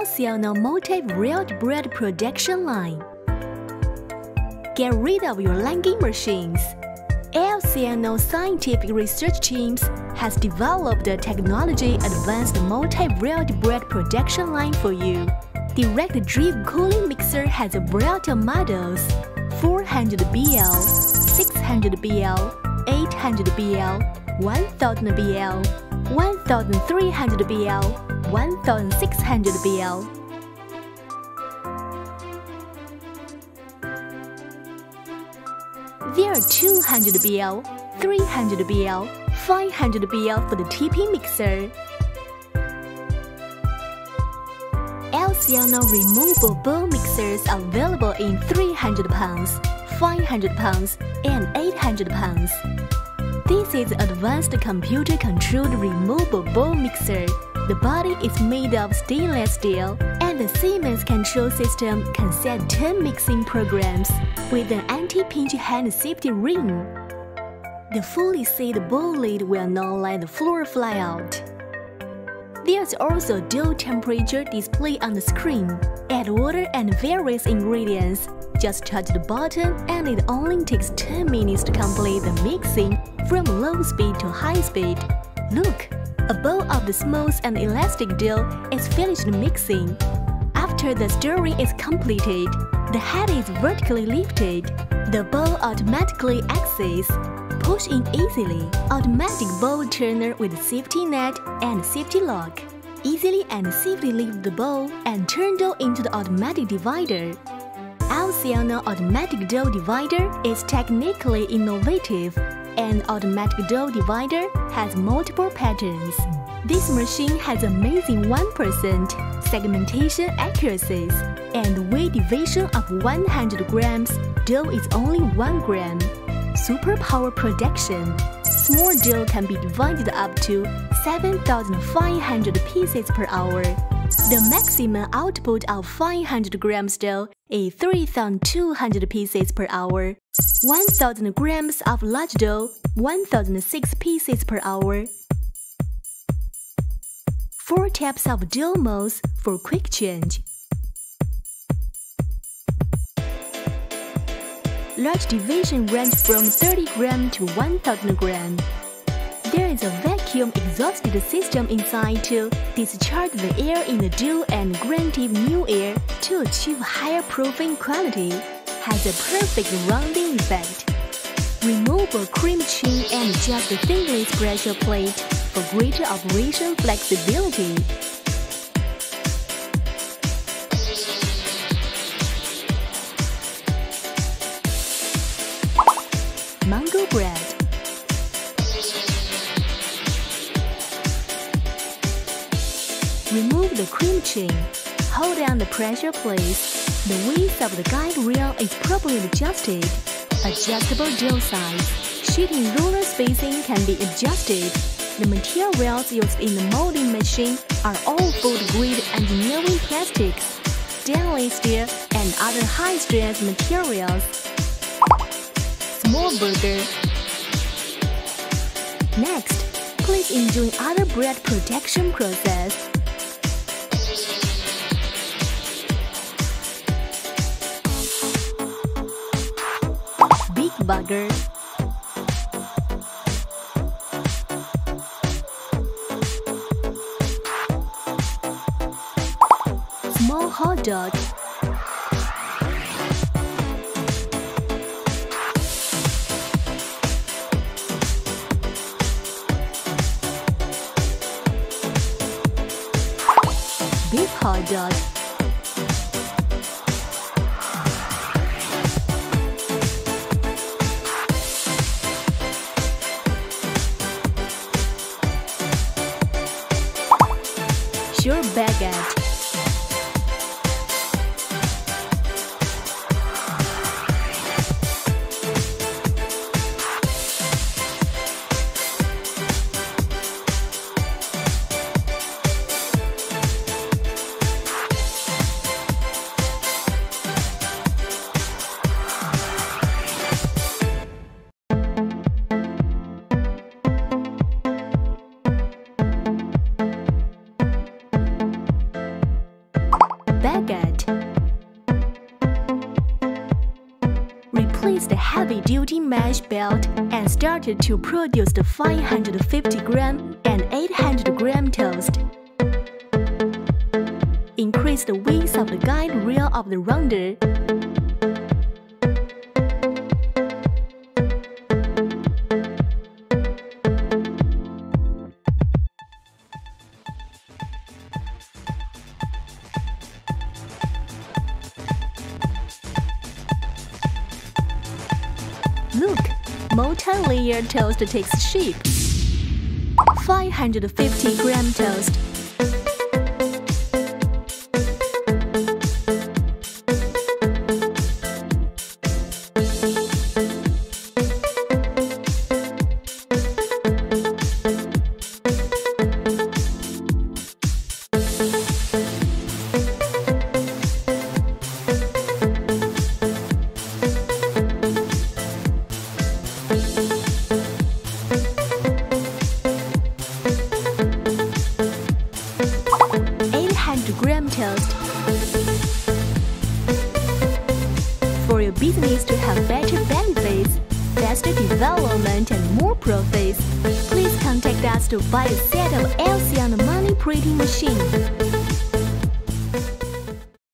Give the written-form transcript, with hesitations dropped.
AOCNO multi-reeled braid production line. Get rid of your lagging machines. AOCNO scientific research teams has developed a technology-advanced multi-reeled braid production line for you. Direct drip cooling mixer has a variety of models: 400BL, 600BL, 800BL, 1000BL, 1300BL, 1600BL. There are 200BL, 300BL, 500BL for the TP mixer. AOCNO removable ball mixers are available in 300 pounds, 500 pounds, and 800 pounds. This is advanced computer-controlled removable ball mixer. The body is made of stainless steel, and the Siemens control system can set 10 mixing programs with an anti-pinch hand safety ring. The fully sealed ball lid will not let the floor fly out. There's also a dual temperature display on the screen. Add water and various ingredients. Just touch the button and it only takes 10 minutes to complete the mixing from low speed to high speed. Look, a bowl of the smooth and elastic dough is finished mixing. After the stirring is completed, the head is vertically lifted. The bowl automatically exits. Push in easily. Automatic bowl turner with safety net and safety lock. Easily and safely lift the bowl and turn dough into the automatic divider. AOCNO automatic dough divider is technically innovative. An automatic dough divider has multiple patterns. This machine has amazing 1% segmentation accuracies and weight division of 100 grams. Dough is only 1 gram. Super power production. Small dough can be divided up to 7,500 pieces per hour. The maximum output of 500 grams dough is 3,200 pieces per hour. 1,000 grams of large dough, 1,006 pieces per hour. 4 types of dough molds for quick change. Large division range from 30 gram to 1000 gram. There is a vacuum exhausted system inside to discharge the air in the dough and grant it new air to achieve higher proofing quality. Has a perfect rounding effect. Remove a cream chin and adjust the thingness pressure plate for greater operation flexibility. Mango bread. Remove the cream chin. Hold down the pressure plate. The width of the guide rail is properly adjusted. Adjustable dough size. Sheeting roller spacing can be adjusted. The materials used in the molding machine are all food-grade engineering plastics, stainless steel, and other high-strength materials. Small burger. Next, please enjoy other bread production process. Big burger. Small hot dog. Big hot dog. Sure baguette. duty mesh belt and started to produce the 550-gram and 800-gram toast. Increase the width of the guide rail of the rounder. Look, multi-layer toast takes shape. 550-gram toast. 800-gram toast. For your business to have better value base, faster development and more profits, please contact us to buy a set of AOCNO money printing machine.